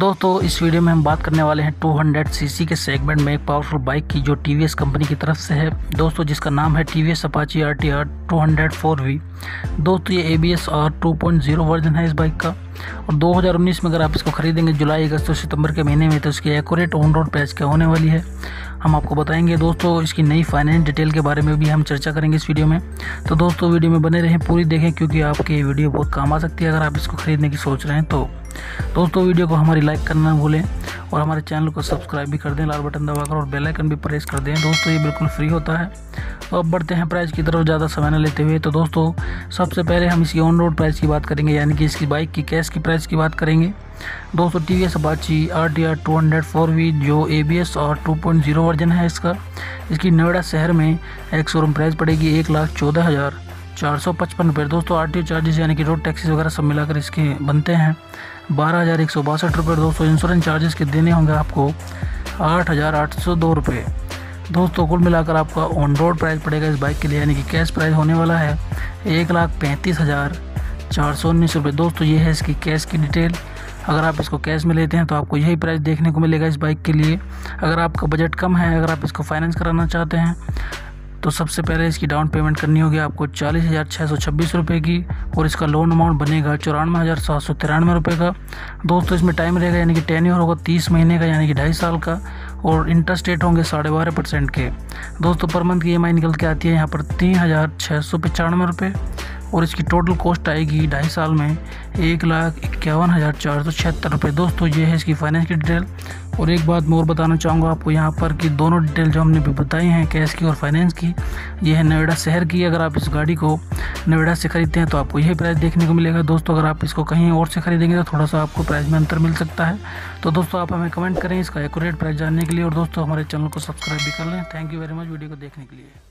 दोस्तों इस वीडियो में हम बात करने वाले हैं 200 सीसी के सेगमेंट में एक पावरफुल बाइक की जो TVS कंपनी की तरफ से है दोस्तों, जिसका नाम है TVS Apache RTR 200 4V। दोस्तों ये ABS R2.0 वर्जन है इस बाइक का, और 2019 में अगर आप इसको खरीदेंगे जुलाई अगस्त और सितंबर के महीने में तो इसकी एक्यूरेट ऑन रोड प्राइस क्या होने वाली है हम आपको बताएंगे। दोस्तों इसकी नई फाइनेंस डिटेल के बारे में भी हम चर्चा करेंगे इस वीडियो में, तो दोस्तों वीडियो में बने रहें, पूरी देखें क्योंकि आपकी ये वीडियो बहुत काम आ सकती है अगर आप इसको खरीदने की सोच रहे हैं। तो दोस्तों वीडियो को हमारी लाइक करना ना भूलें और हमारे चैनल को सब्सक्राइब भी कर दें लाल बटन दबाकर, और बेल आइकन भी प्रेस कर दें। दोस्तों ये बिल्कुल फ्री होता है। अब बढ़ते हैं प्राइस की तरफ ज़्यादा समय न लेते हुए। तो दोस्तों सबसे पहले हम इसकी ऑन रोड प्राइस की बात करेंगे, यानी कि इसकी बाइक की कैश की प्राइस की बात करेंगे। दोस्तों TVS Apache RTR 200 4V जो ABS और 2.0 वर्जन है इसका, इसकी नोएडा शहर में एक शोरूम प्राइस पड़ेगी 1,14,455 रुपये। दोस्तों आरटीओ चार्जेस यानी कि रोड टैक्सीज वगैरह सब मिलाकर इसके बनते हैं 12,162 रुपये। दोस्तों इंश्योरेंस चार्जेस के देने होंगे आपको 8,802 रुपये। दोस्तों कुल मिलाकर आपका ऑन रोड प्राइस पड़ेगा इस बाइक के लिए, यानी कि कैश प्राइस होने वाला है 1,35,419 रुपये। दोस्तों ये है इसकी कैश की डिटेल। अगर आप इसको कैश में लेते हैं तो आपको यही प्राइस देखने को मिलेगा इस बाइक के लिए। अगर आपका बजट कम है, अगर आप इसको फाइनेंस कराना चाहते हैं तो सबसे पहले इसकी डाउन पेमेंट करनी होगी आपको 40,626 रुपये की, और इसका लोन अमाउंट बनेगा 94,793 रुपये का। दोस्तों इसमें टाइम रहेगा, यानी कि टेन्योर होगा 30 महीने का, यानी कि 2.5 साल का, और इंटरेस्ट रेट होंगे 12.5% के। दोस्तों पर मंथ की EMI निकल के आती है यहाँ पर 3,695 रुपये, और इसकी टोटल कॉस्ट आएगी 2.5 साल में 1,51,476 रुपये। दोस्तों ये है इसकी फाइनेंस की डिटेल। और एक बात मैं और बताना चाहूँगा आपको यहाँ पर कि दोनों डिटेल जो हमने भी बताई हैं, कैश की और फाइनेंस की, ये है नोएडा शहर की। अगर आप इस गाड़ी को नोएडा से खरीदते हैं तो आपको यही प्राइस देखने को मिलेगा। दोस्तों अगर आप इसको कहीं और से खरीदेंगे तो थोड़ा सा आपको प्राइस में अंतर मिल सकता है। तो दोस्तों आप हमें कमेंट करें इसका एक्यूरेट प्राइस जानने के लिए, और दोस्तों हमारे चैनल को सब्सक्राइब भी कर लें। Thank you very much video को देखने के लिए।